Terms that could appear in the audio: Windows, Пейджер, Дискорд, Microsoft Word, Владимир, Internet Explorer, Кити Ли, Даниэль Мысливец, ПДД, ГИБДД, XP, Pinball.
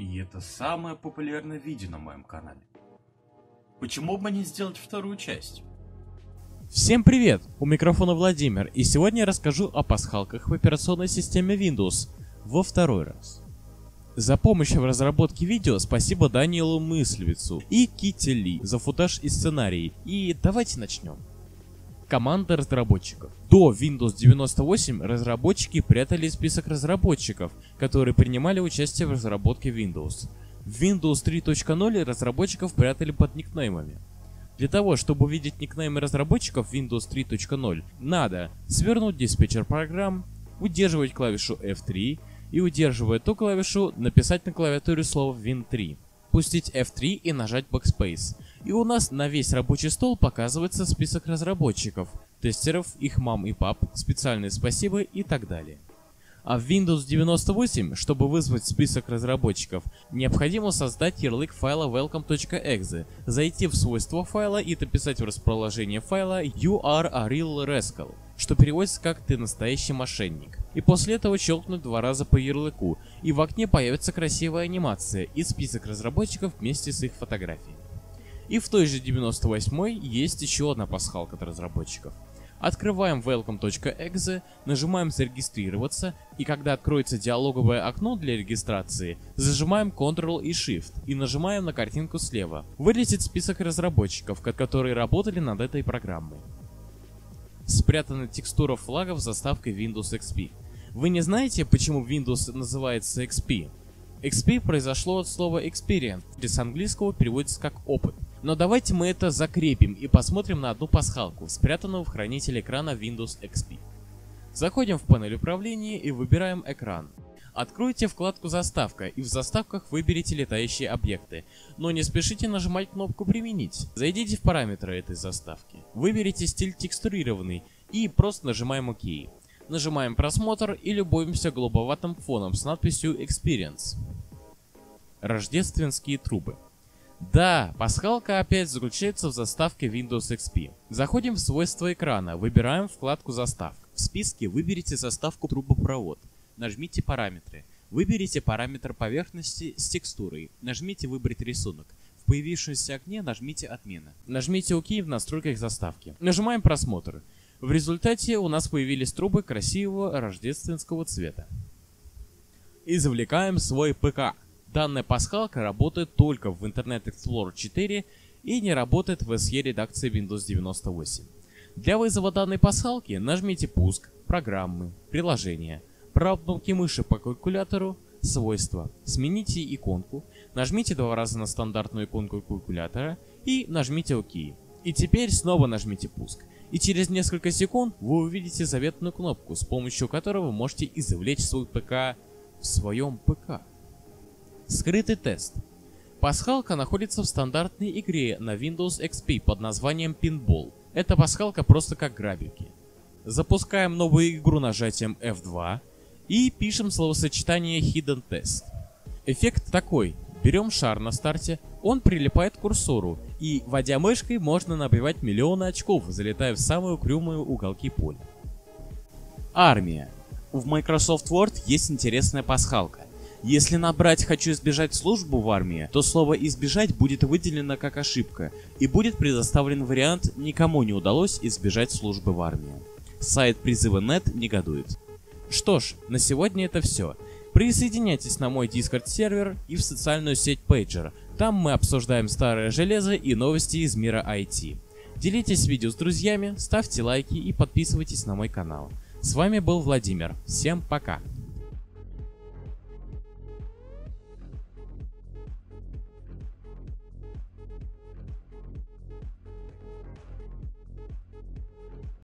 И это самое популярное видео на моем канале. Почему бы не сделать вторую часть? Всем привет! У микрофона Владимир, и сегодня я расскажу о пасхалках в операционной системе Windows во второй раз. За помощь в разработке видео спасибо Даниэлю Мысливецу и Кити Ли за футаж и сценарий. И давайте начнем. Команда разработчиков. До Windows 98 разработчики прятали список разработчиков, которые принимали участие в разработке Windows. В Windows 3.0 разработчиков прятали под никнеймами. Для того, чтобы увидеть никнеймы разработчиков Windows 3.0, надо свернуть диспетчер программ, удерживать клавишу F3 и, удерживая ту клавишу, написать на клавиатуре слово Win3, пустить F3 и нажать Backspace. И у нас на весь рабочий стол показывается список разработчиков, тестеров, их мам и пап, специальные спасибо и так далее. А в Windows 98, чтобы вызвать список разработчиков, необходимо создать ярлык файла welcome.exe, зайти в свойства файла и написать в расположение файла You are a real rascal, что переводится как «Ты настоящий мошенник». И после этого щелкнуть два раза по ярлыку, и в окне появится красивая анимация и список разработчиков вместе с их фотографиями. И в той же 98-й есть еще одна пасхалка от разработчиков. Открываем welcome.exe, нажимаем «Зарегистрироваться», и когда откроется диалоговое окно для регистрации, зажимаем Ctrl и Shift и нажимаем на картинку слева. Вылезет список разработчиков, которые работали над этой программой. Спрятана текстура флагов с заставкой Windows XP. Вы не знаете, почему Windows называется XP? XP произошло от слова experience, где с английского переводится как «опыт». Но давайте мы это закрепим и посмотрим на одну пасхалку, спрятанную в хранителе экрана Windows XP. Заходим в панель управления и выбираем экран. Откройте вкладку «Заставка» и в заставках выберите летающие объекты, но не спешите нажимать кнопку «Применить». Зайдите в параметры этой заставки, выберите стиль «Текстурированный» и просто нажимаем «ОК». Нажимаем «Просмотр» и любуемся голубоватым фоном с надписью «Experience». Рождественские трубы. Да, пасхалка опять заключается в заставке Windows XP. Заходим в свойства экрана, выбираем вкладку «Заставка». В списке выберите заставку «Трубопровод», нажмите «Параметры», выберите параметр поверхности с текстурой, нажмите «Выбрать рисунок». В появившемся окне нажмите «Отмена». Нажмите «ОК» в настройках заставки. Нажимаем «Просмотр». В результате у нас появились трубы красивого рождественского цвета. И завлекаем свой ПК. Данная пасхалка работает только в Internet Explorer 4 и не работает в SE редакции Windows 98. Для вызова данной пасхалки нажмите «Пуск», «Программы», «Приложения», правой кнопкой мыши по калькулятору, «Свойства», смените иконку, нажмите два раза на стандартную иконку калькулятора и нажмите «ОК». И теперь снова нажмите «Пуск». И через несколько секунд вы увидите заветную кнопку, с помощью которой вы можете извлечь свой ПК в своем ПК. Скрытый тест. Пасхалка находится в стандартной игре на Windows XP под названием Pinball. Эта пасхалка просто как грабельки. Запускаем новую игру нажатием F2 и пишем словосочетание Hidden Test. Эффект такой. Берем шар на старте, он прилипает к курсору, и, водя мышкой, можно набивать миллионы очков, залетая в самые угрюмые уголки поля. Армия. В Microsoft Word есть интересная пасхалка. Если набрать «хочу избежать службу в армии», то слово «избежать» будет выделено как ошибка и будет предоставлен вариант «никому не удалось избежать службы в армии». Сайт призыва.нет негодует. Что ж, на сегодня это все. Присоединяйтесь на мой Discord сервер и в социальную сеть Пейджер. Там мы обсуждаем старое железо и новости из мира IT. Делитесь видео с друзьями, ставьте лайки и подписывайтесь на мой канал. С вами был Владимир. Всем пока!